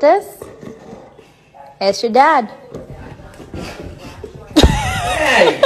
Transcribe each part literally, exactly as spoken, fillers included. This? It's your dad. Hey.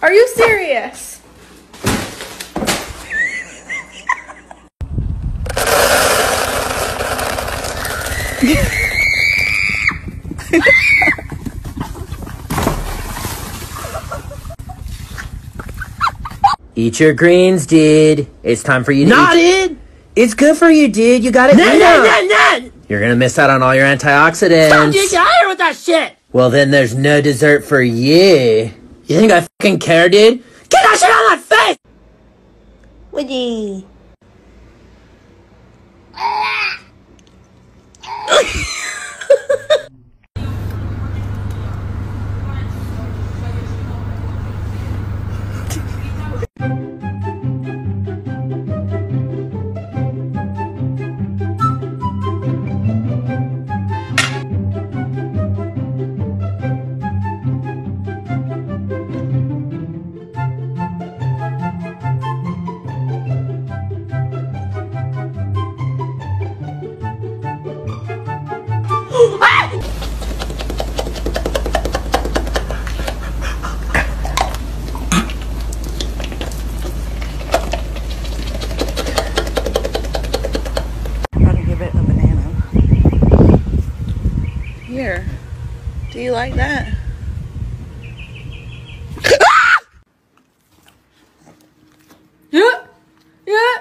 Are you serious? Eat your greens, dude. It's time for you to Not eat. Dude. It's good for you, dude. You gotta nah, eat nah, it. Nah, nah. You're gonna miss out on all your antioxidants. Stop, dude. Get out of here with that shit. Well, then there's no dessert for you. You think I fucking care, dude? Get that shit out of my face! Woody. Here. Do you like that? Yeah. Yeah.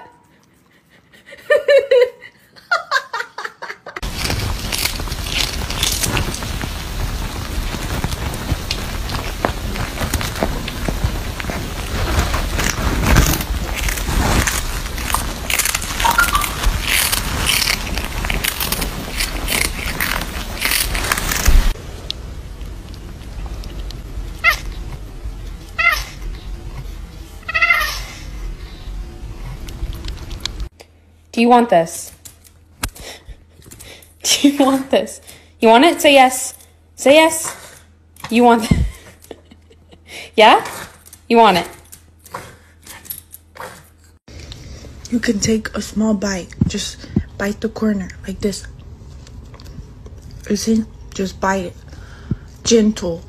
Do you want this? Do you want this? You want it? Say yes. Say yes. You want this? Yeah? You want it? You can take a small bite. Just bite the corner like this. You see? Just bite it. Gentle.